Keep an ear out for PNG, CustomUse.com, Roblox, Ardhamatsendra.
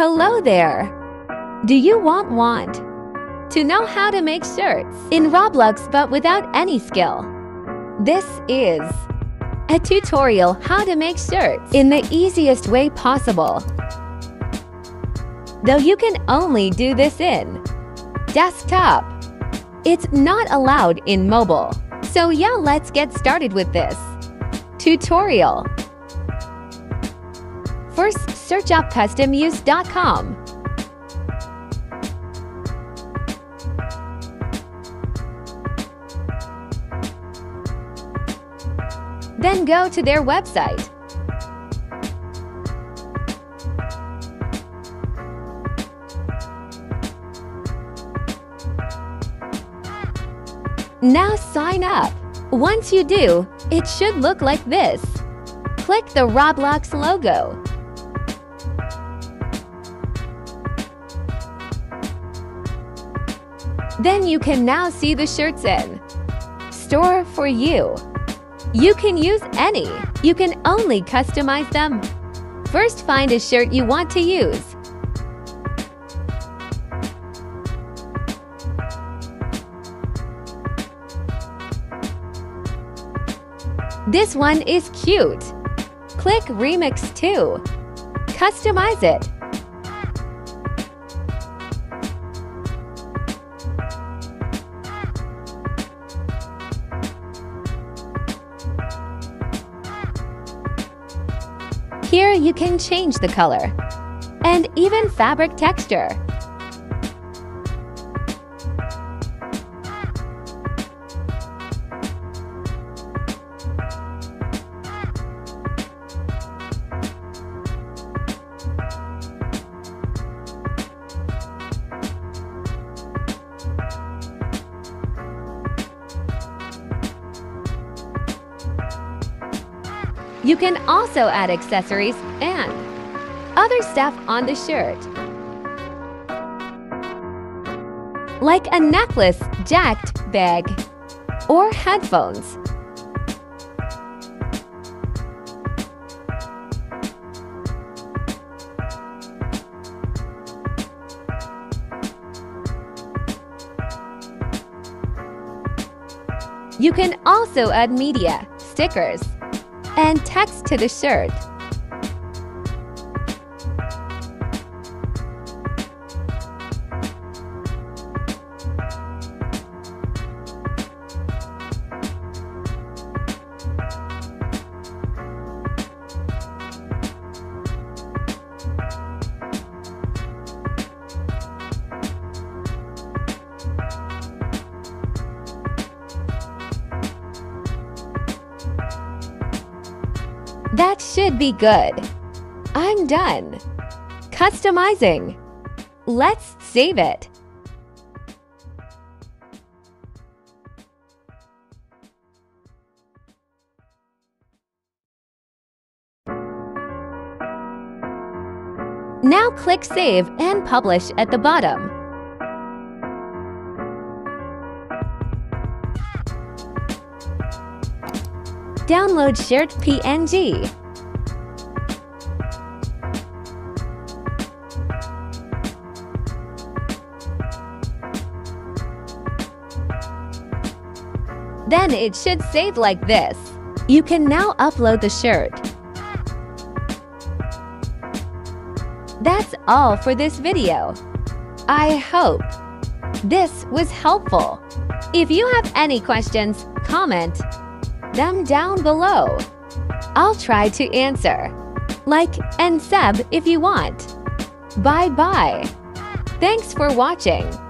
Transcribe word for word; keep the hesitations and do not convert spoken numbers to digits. Hello there! Do you want want to know how to make shirts in Roblox but without any skill? This is a tutorial how to make shirts in the easiest way possible. Though you can only do this in desktop, it's not allowed in mobile. So yeah, let's get started with this tutorial. First, search up Custom Use dot com. Then go to their website. Now sign up. Once you do, it should look like this. Click the Roblox logo. Then you can now see the shirts in store for you. You can use any. You can only customize them. First, find a shirt you want to use. This one is cute. Click Remix to customize it. Here you can change the color and even fabric texture. You can also add accessories and other stuff on the shirt, like a necklace, jacket, bag, or headphones. You can also add media, stickers, and text to the shirt. That should be good. I'm done customizing. Let's save it. Now click Save and Publish at the bottom. Download shirt P N G. Then it should save like this. You can now upload the shirt. That's all for this video. I hope this was helpful. If you have any questions, comment them down below. I'll try to answer. Like and sub if you want. Bye bye. Thanks for watching.